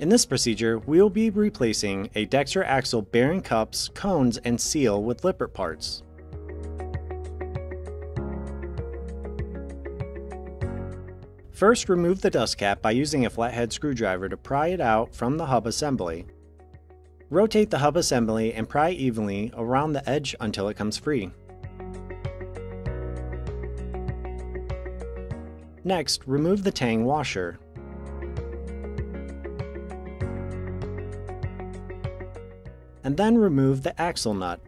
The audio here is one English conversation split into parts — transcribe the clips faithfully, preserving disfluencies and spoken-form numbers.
In this procedure, we will be replacing a Dexter Axle bearing cups, cones, and seal with Lippert parts. First, remove the dust cap by using a flathead screwdriver to pry it out from the hub assembly. Rotate the hub assembly and pry evenly around the edge until it comes free. Next, remove the tang washer. And then remove the axle nut.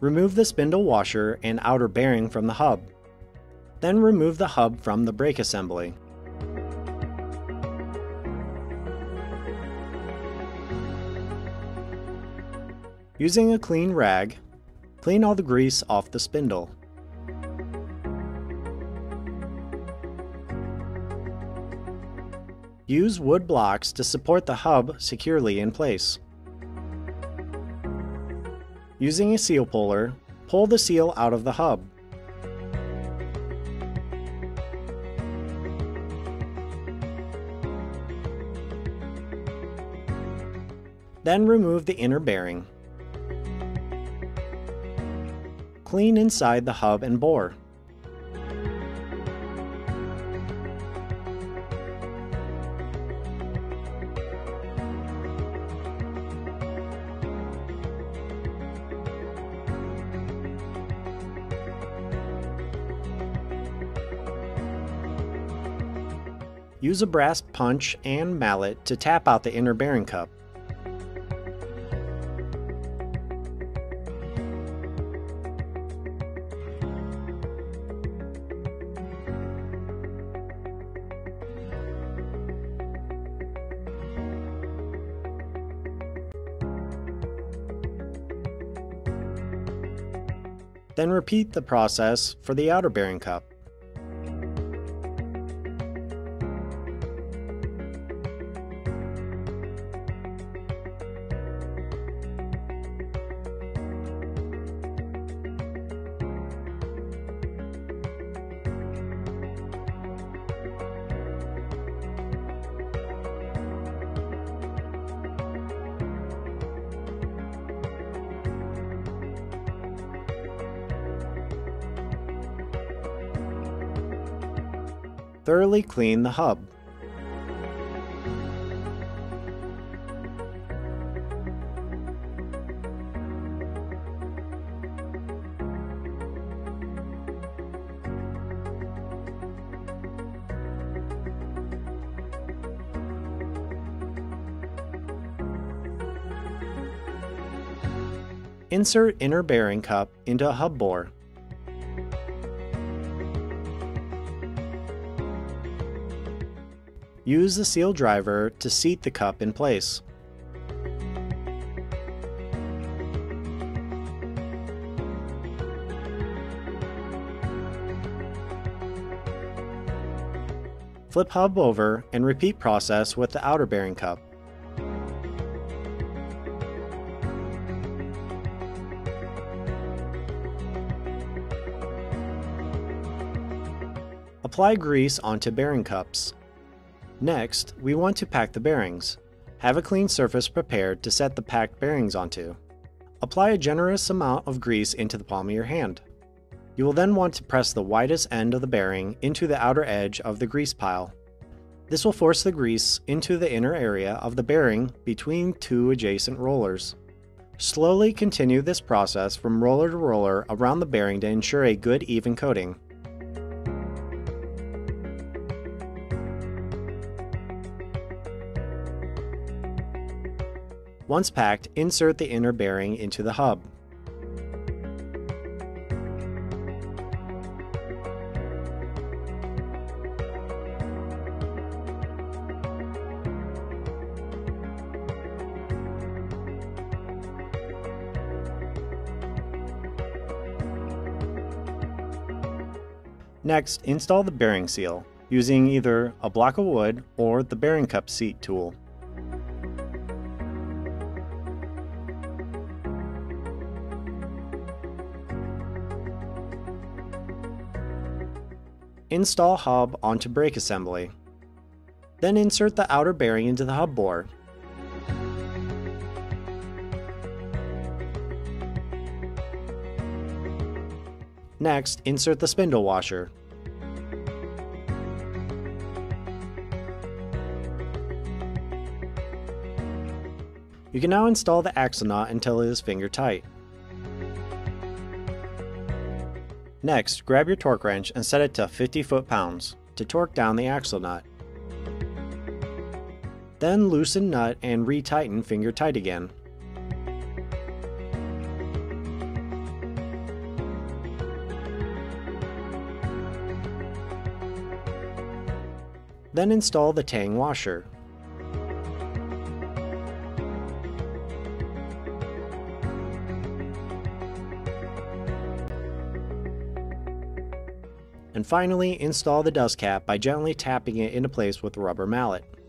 Remove the spindle washer and outer bearing from the hub. Then remove the hub from the brake assembly. Using a clean rag, clean all the grease off the spindle. Use wood blocks to support the hub securely in place. Using a seal puller, pull the seal out of the hub. Then remove the inner bearing. Clean inside the hub and bore. Use a brass punch and mallet to tap out the inner bearing cup. Then repeat the process for the outer bearing cup. Thoroughly clean the hub. Insert inner bearing cup into a hub bore. Use the seal driver to seat the cup in place. Flip hub over and repeat process with the outer bearing cup. Apply grease onto bearing cups. Next, we want to pack the bearings. Have a clean surface prepared to set the packed bearings onto. Apply a generous amount of grease into the palm of your hand. You will then want to press the widest end of the bearing into the outer edge of the grease pile. This will force the grease into the inner area of the bearing between two adjacent rollers. Slowly continue this process from roller to roller around the bearing to ensure a good even coating. Once packed, insert the inner bearing into the hub. Next, install the bearing seal using either a block of wood or the bearing cup seat tool. install hub onto brake assembly. Then insert the outer bearing into the hub bore. Next, insert the spindle washer. You can now install the axle nut until it is finger tight. Next, grab your torque wrench and set it to fifty foot-pounds to torque down the axle nut. Then loosen nut and re-tighten finger tight again. Then install the tang washer. And finally, install the dust cap by gently tapping it into place with a rubber mallet.